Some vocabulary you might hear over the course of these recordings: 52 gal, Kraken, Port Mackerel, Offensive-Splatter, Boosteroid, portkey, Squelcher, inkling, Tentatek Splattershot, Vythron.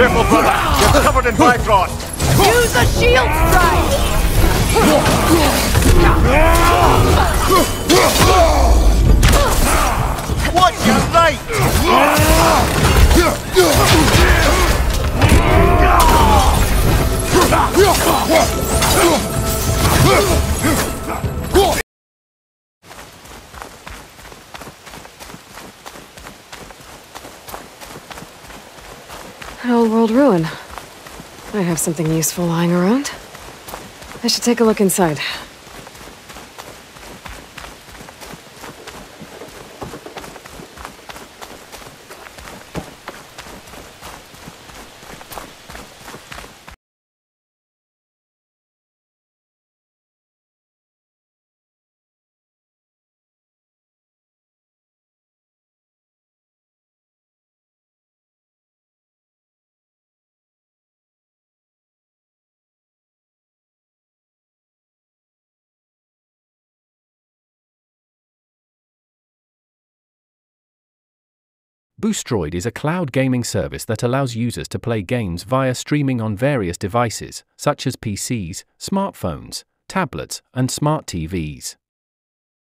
Careful, brother. You're covered in Vythron. Use a shield strike! What? You're right! An old world ruin. I have something useful lying around. I should take a look inside. Boosteroid is a cloud gaming service that allows users to play games via streaming on various devices, such as PCs, smartphones, tablets, and smart TVs.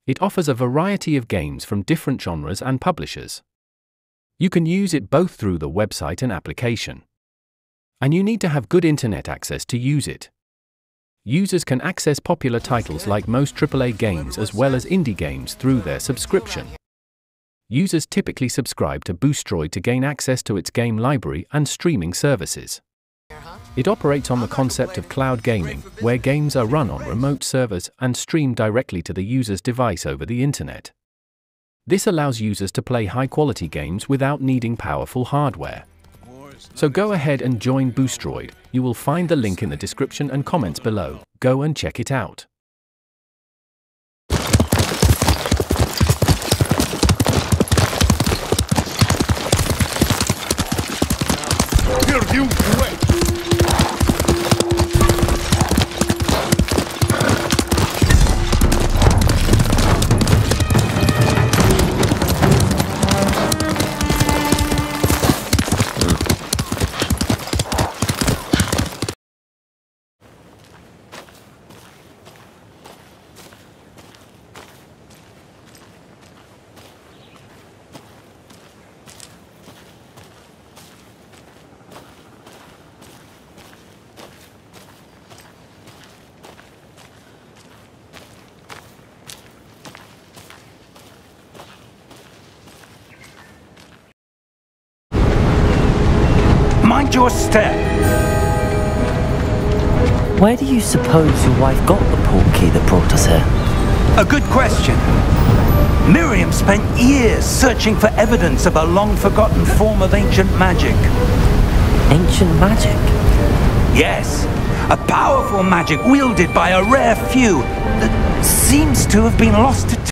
It offers a variety of games from different genres and publishers. You can use it both through the website and application. And you need to have good internet access to use it. Users can access popular titles like most AAA games as well as indie games through their subscription. Users typically subscribe to Boosteroid to gain access to its game library and streaming services. It operates on the concept of cloud gaming, where games are run on remote servers and streamed directly to the user's device over the internet. This allows users to play high-quality games without needing powerful hardware. So go ahead and join Boosteroid. You will find the link in the description and comments below. Go and check it out. Your step. Where do you suppose your wife got the portkey that brought us here? A good question. Miriam spent years searching for evidence of a long-forgotten form of ancient magic. Ancient magic? Yes, a powerful magic wielded by a rare few that seems to have been lost to time.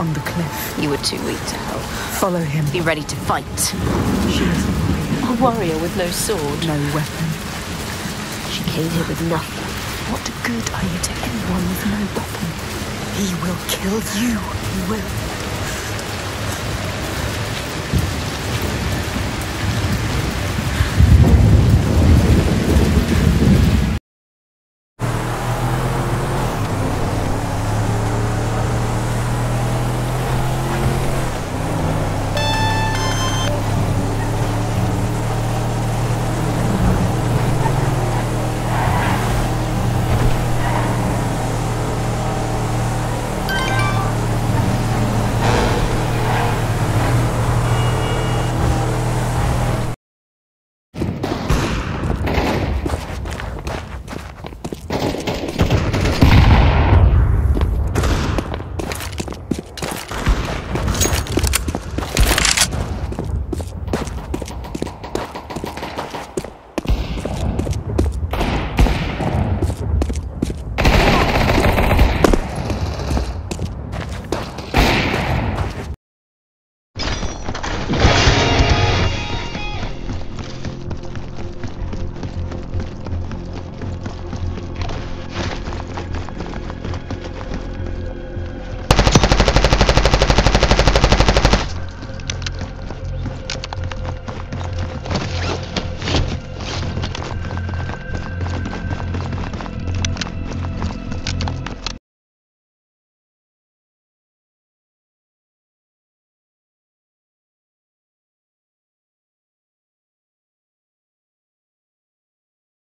on the cliff. You were too weak to help. Follow him. Be ready to fight. She is a warrior with no sword. No weapon. She came here with nothing. What good are you to anyone with no weapon? He will kill you. He will.